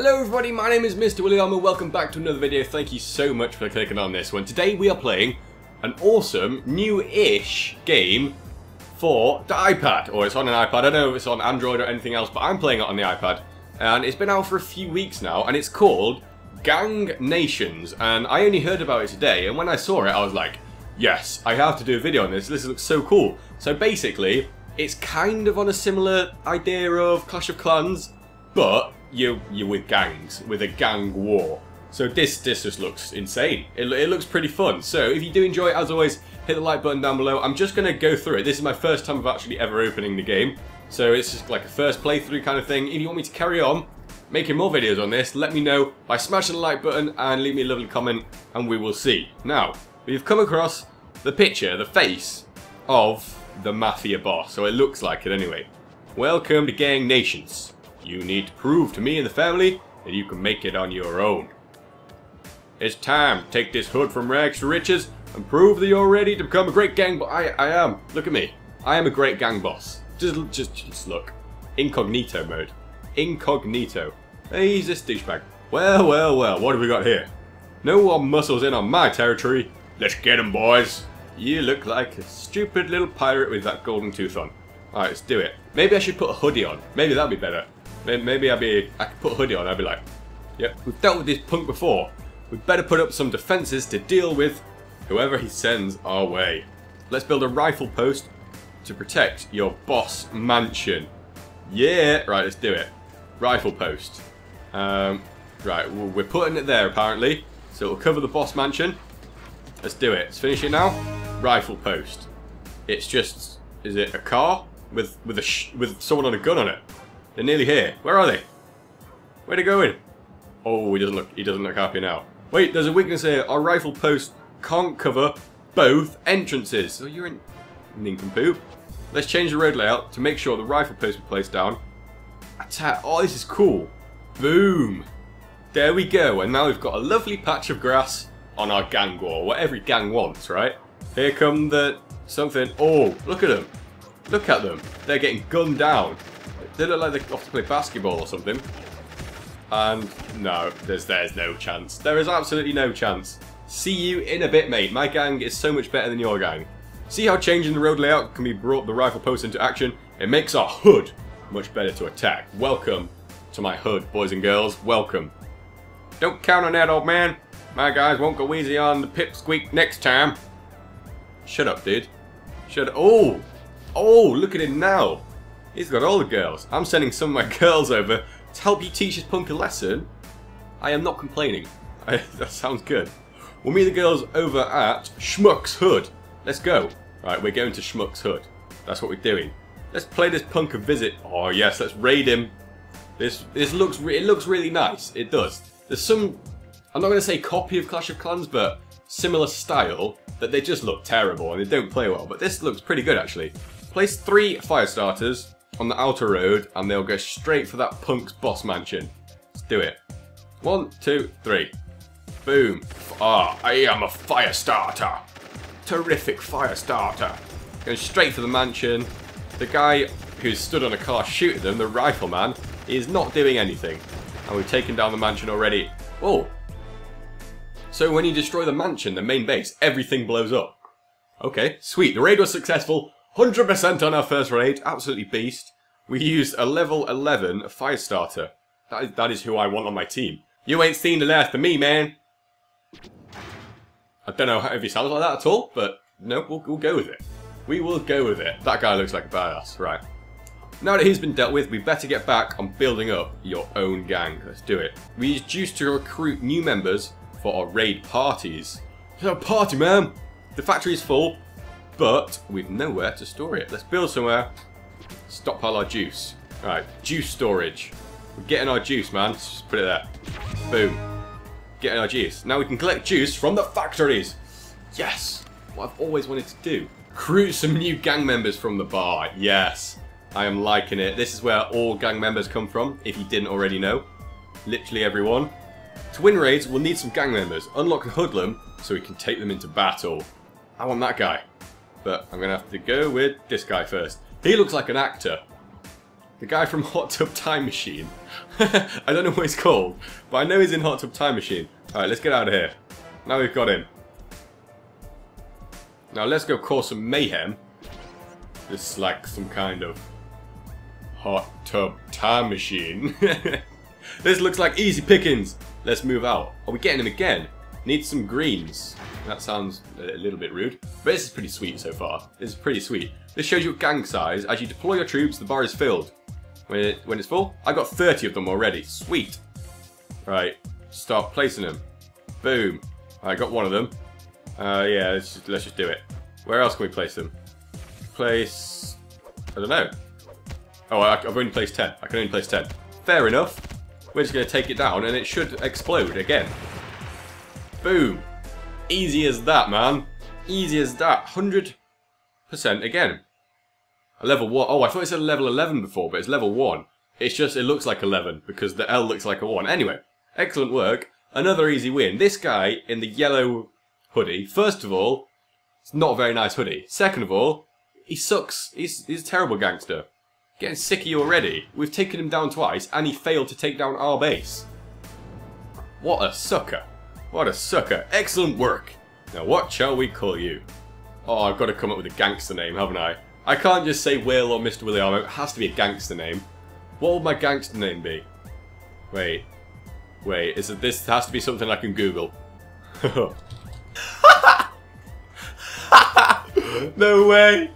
Hello everybody, my name is MrWilliamo and welcome back to another video. Thank you so much for clicking on this one. Today we are playing an awesome, new-ish game for the iPad. Or it's on an iPad, I don't know if it's on Android or anything else, but I'm playing it on the iPad. And it's been out for a few weeks now, and it's called Gang Nations. And I only heard about it today, and when I saw it I was like, yes, I have to do a video on this, this looks so cool. So basically, it's kind of on a similar idea of Clash of Clans, but you're with gangs, with a gang war. So this just looks insane. It looks pretty fun. So if you do enjoy it, as always, hit the like button down below. I'm just going to go through it. This is my first time of actually ever opening the game. So it's just like a first playthrough kind of thing. If you want me to carry on making more videos on this, let me know by smashing the like button and leave me a lovely comment and we will see. Now, we've come across the picture, the face of the mafia boss. So it looks like it anyway. Welcome to Gang Nations. You need to prove to me and the family that you can make it on your own. It's time to take this hood from rags to riches and prove that you're ready to become a great gang boss. I am. Look at me. I am a great gang boss. Just look. Incognito mode. Incognito. Hey, he's this douchebag. Well, well, well. What have we got here? No one muscles in on my territory. Let's get him, boys. You look like a stupid little pirate with that golden tooth on. Alright, let's do it. Maybe I should put a hoodie on. Maybe that'd be better. Maybe I could put a hoodie on, I'd be like, yep, we've dealt with this punk before. We'd better put up some defences to deal with whoever he sends our way. Let's build a rifle post to protect your boss mansion. Yeah, right, let's do it. Rifle post. Right, well, we're putting it there apparently, so it'll cover the boss mansion. Let's do it. Let's finish it now. Rifle post. It's just, is it a car with someone on a gun on it? They're nearly here. Where are they? Where are they going? Oh, he doesn't look happy now. Wait, there's a weakness here. Our rifle post can't cover both entrances. So you're in nincompoop. Let's change the road layout to make sure the rifle post is placed down. Attack. Oh, this is cool. Boom. There we go. And now we've got a lovely patch of grass on our gang war. What every gang wants, right? Here come the something. Oh, look at them. Look at them. They're getting gunned down. They look like they off to play basketball or something. And no, there's no chance. There is absolutely no chance. See you in a bit, mate. My gang is so much better than your gang. See how changing the road layout can be brought the rifle post into action? It makes our hood much better to attack. Welcome to my hood, boys and girls. Welcome. Don't count on that, old man. My guys won't go easy on the pipsqueak next time. Shut up, dude. Shut up. Oh! Oh, look at him now. He's got all the girls. I'm sending some of my girls over to help you teach this punk a lesson. I am not complaining. That sounds good. We'll meet the girls over at Schmuck's Hood. Let's go. Right, we're going to Schmuck's Hood. That's what we're doing. Let's play this punk a visit. Oh yes, let's raid him. This looks really nice. It does. There's some, I'm not going to say copy of Clash of Clans, but similar style that they just look terrible and they don't play well. But this looks pretty good actually. Place 3 fire starters on the outer road and they'll go straight for that punk's boss mansion. Let's do it. 1, 2, 3. Boom. Ah, I am a fire starter. Terrific fire starter. Going straight for the mansion. The guy who stood on a car shooting them, the rifleman, is not doing anything. And we've taken down the mansion already. Oh. So when you destroy the mansion, the main base, everything blows up. Okay, sweet. The raid was successful. 100% on our first raid. Absolutely beast. We used a level 11 firestarter. That is who I want on my team. You ain't seen the last of me, man. I don't know if he sounds like that at all, but no, we'll go with it. We will go with it. That guy looks like a badass. Right. Now that he's been dealt with, we better get back on building up your own gang. Let's do it. We use juice to recruit new members for our raid parties. It's a party, man. The factory is full. But we've nowhere to store it. Let's build somewhere. Stockpile our juice. Alright, juice storage. We're getting our juice, man. Let's just put it there. Boom. Getting our juice. Now we can collect juice from the factories. Yes. What I've always wanted to do. Recruit some new gang members from the bar. Yes. I am liking it. This is where all gang members come from, if you didn't already know. Literally everyone. To win raids, we'll need some gang members. Unlock the hoodlum so we can take them into battle. I want that guy. But I'm going to have to go with this guy first. He looks like an actor. The guy from Hot Tub Time Machine. I don't know what he's called, but I know he's in Hot Tub Time Machine. Alright, let's get out of here. Now we've got him. Now let's go cause some mayhem. This is like some kind of Hot Tub Time Machine. This looks like easy pickings. Let's move out. Are we getting him again? Need some greens. That sounds a little bit rude, but this is pretty sweet so far. This is pretty sweet. This shows you gang size. As you deploy your troops, the bar is filled. When it's full, I got 30 of them already. Sweet. Right, start placing them. Boom. I got one of them. Yeah, let's just do it. Where else can we place them? Place... I don't know. Oh, I've only placed 10. I can only place 10. Fair enough. We're just going to take it down and it should explode again. Boom. Easy as that, man. Easy as that. 100% again. A level 1. Oh, I thought it said level 11 before, but it's level 1. It's just, it looks like 11 because the L looks like a 1. Anyway, excellent work. Another easy win. This guy in the yellow hoodie, first of all, it's not a very nice hoodie. Second of all, he sucks. He's a terrible gangster. Getting sick of you already. We've taken him down twice and he failed to take down our base. What a sucker. What a sucker. Excellent work. Now what shall we call you? Oh, I've got to come up with a gangster name, haven't I? I can't just say Will or MrWilliamo. It has to be a gangster name. What would my gangster name be? Wait. Wait, is it, this has to be something I can Google. No way.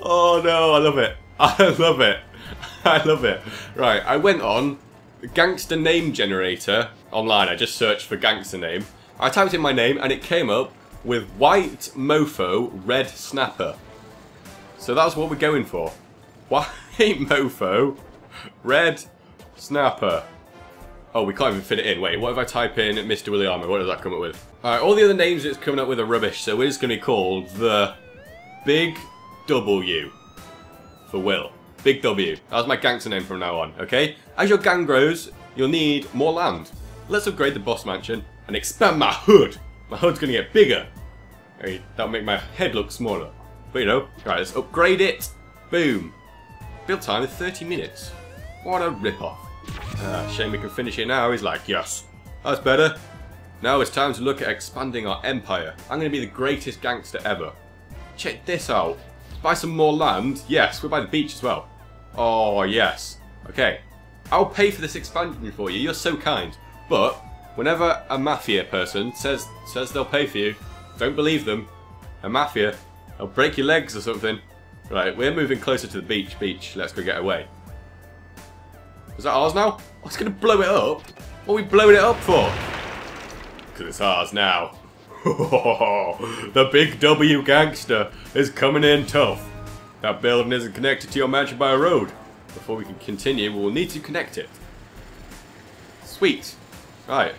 Oh no, I love it. I love it. I love it. Right, I went on the gangster name generator online. I just searched for gangster name. I typed in my name and it came up with White Mofo Red Snapper. So that's what we're going for. White Mofo Red Snapper. Oh, we can't even fit it in. Wait, what if I type in MrWilliamo? What does that come up with? Alright, all the other names it's coming up with are rubbish, so we're just going to be called the Big W. For Will. Big W. That's my gangster name from now on, okay? As your gang grows, you'll need more land. Let's upgrade the boss mansion and expand my hood. My hood's gonna get bigger. Hey, that'll make my head look smaller. But you know, alright, let's upgrade it. Boom. Build time in 30 minutes. What a ripoff. Shame we can finish it now. He's like, yes, that's better. Now it's time to look at expanding our empire. I'm gonna be the greatest gangster ever. Check this out. Buy some more land. Yes, we're by the beach as well. Oh, yes. Okay. I'll pay for this expansion for you. You're so kind. But whenever a mafia person says they'll pay for you, don't believe them. A mafia. They'll break your legs or something. Right, we're moving closer to the beach. Beach, let's go get away. Is that ours now? I was going to blow it up. What are we blowing it up for? Because it's ours now. The Big W gangster is coming in tough. That building isn't connected to your mansion by a road. Before we can continue, we'll need to connect it. Sweet. Right.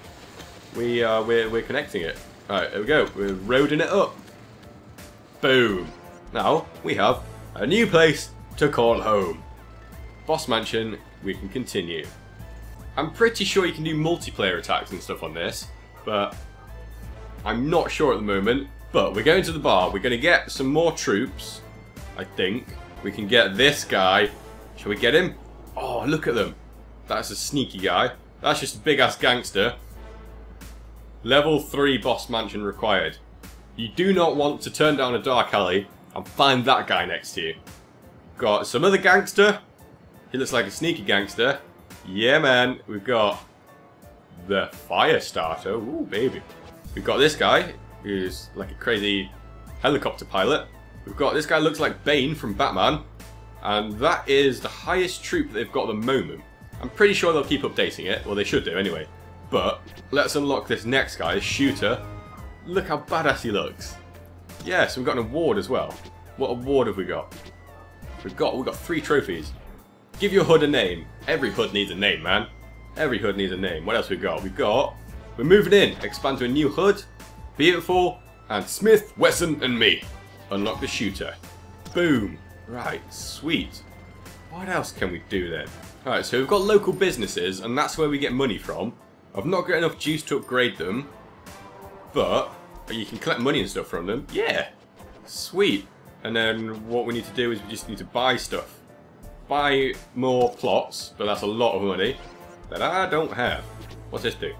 We're connecting it. Alright, there we go. We're roading it up. Boom. Now, we have a new place to call home. Boss Mansion, we can continue. I'm pretty sure you can do multiplayer attacks and stuff on this, but... I'm not sure at the moment, but we're going to the bar. We're going to get some more troops, I think. We can get this guy. Shall we get him? Oh, look at them. That's a sneaky guy. That's just a big-ass gangster. Level 3 boss mansion required. You do not want to turn down a dark alley and find that guy next to you. Got some other gangster. He looks like a sneaky gangster. Yeah, man. We've got the fire starter. Ooh, baby. We've got this guy, who's like a crazy helicopter pilot. We've got this guy looks like Bane from Batman. And that is the highest troop they've got at the moment. I'm pretty sure they'll keep updating it. Well, they should do anyway. But let's unlock this next guy, Shooter. Look how badass he looks. Yeah, so we've got an award as well. What award have we got? We've got 3 trophies. Give your hood a name. Every hood needs a name, man. Every hood needs a name. What else we got? We're moving in, expand to a new hood, beautiful, and Smith, Wesson, and me. Unlock the shooter. Boom. Right, sweet. What else can we do then? Alright, so we've got local businesses, and that's where we get money from. I've not got enough juice to upgrade them, but you can collect money and stuff from them. Yeah, sweet. And then what we need to do is we just need to buy stuff. buy more plots, but that's a lot of money that I don't have. What's this do?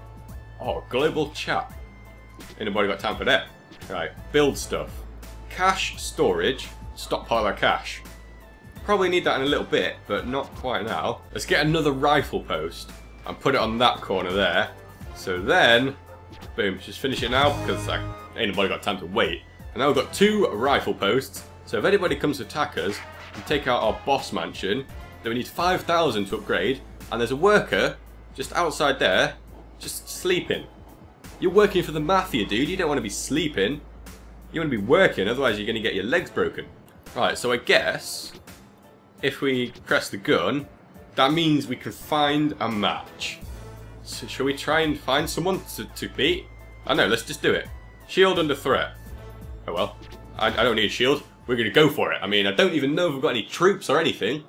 Oh, global chat. Anybody got time for that? Right, build stuff. Cash storage, stockpile of cash. Probably need that in a little bit, but not quite now. Let's get another rifle post and put it on that corner there. So then, boom, just finish it now because ain't nobody got time to wait. And now we've got 2 rifle posts. So if anybody comes to attack us, we take out our boss mansion. Then we need 5,000 to upgrade. And there's a worker just outside there, just sleeping. You're working for the mafia, dude. You don't want to be sleeping. You want to be working, otherwise you're going to get your legs broken. Right, so I guess if we press the gun, that means we can find a match. So shall we try and find someone to beat? I know, let's just do it. Shield under threat. Oh well, I don't need a shield. We're going to go for it. I mean, I don't even know if we've got any troops or anything.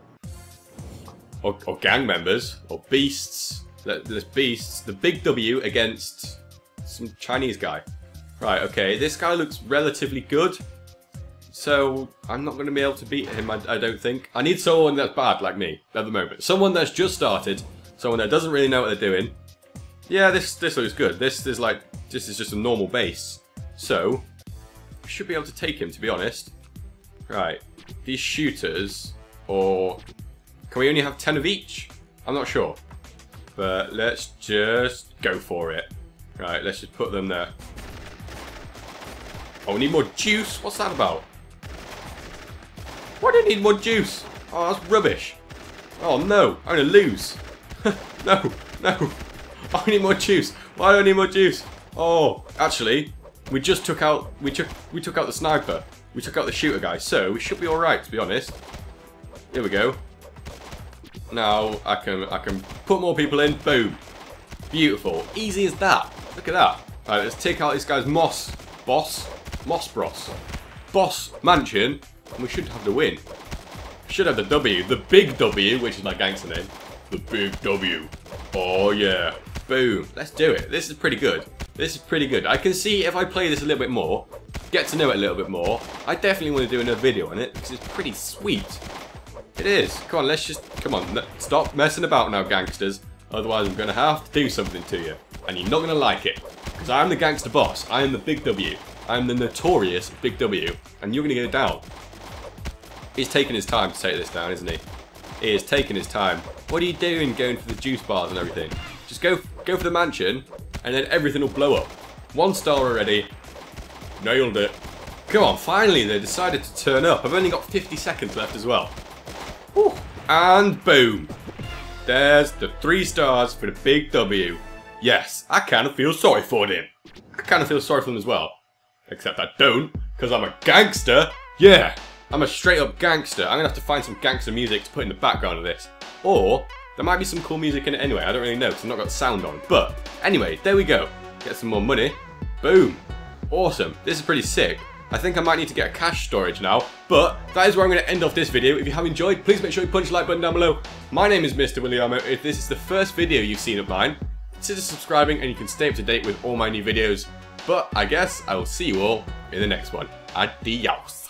Or gang members, or beasts. There's beasts. The big W against some Chinese guy. Right, okay, this guy looks relatively good. So, I'm not going to be able to beat him, I don't think. I need someone that's bad like me at the moment. Someone that's just started. Someone that doesn't really know what they're doing. Yeah, this looks good. This is just a normal base. So, we should be able to take him, to be honest. Right, these shooters, or can we only have 10 of each? I'm not sure. But let's just go for it. Right, let's just put them there. Oh, we need more juice. What's that about? Why do I need more juice? Oh, that's rubbish. Oh, no. I'm going to lose. No, no. I need more juice. Why do I need more juice? Oh, actually, we just took out... We took out the sniper. We took out the shooter guy. So, we should be alright, to be honest. Here we go. Now, I can put more people in. Boom. Beautiful. Easy as that. Look at that. Alright, let's take out this guy's boss mansion, and we should have the win. Should have the W, the big W, which is my gangster name. The big W. Oh yeah. Boom. Let's do it. This is pretty good. This is pretty good. I can see if I play this a little bit more, get to know it a little bit more, I definitely want to do another video on it because it's pretty sweet. It is. Come on, let's just, come on, stop messing about now, gangsters. Otherwise I'm going to have to do something to you, and you're not going to like it. Because I'm the gangster boss. I am the big W. I'm the notorious big W. And you're going to go down. He's taking his time to take this down, isn't he? He is taking his time. What are you doing going for the juice bars and everything? Just go for the mansion and then everything will blow up. 1 star already. Nailed it. Come on, finally they decided to turn up. I've only got 50 seconds left as well. Whew. And boom. There's the 3 stars for the big W. Yes, I kind of feel sorry for them. I kind of feel sorry for them as well. Except I don't, because I'm a gangster. Yeah, I'm a straight up gangster. I'm going to have to find some gangster music to put in the background of this. Or, there might be some cool music in it anyway. I don't really know, because I've not got sound on. But, anyway, there we go. Get some more money. Boom. Awesome. This is pretty sick. I think I might need to get a cash storage now. But, that is where I'm going to end off this video. If you have enjoyed, please make sure you punch the like button down below. My name is MrWilliamo. If this is the first video you've seen of mine, consider subscribing and you can stay up to date with all my new videos. But I guess I will see you all in the next one. Adios.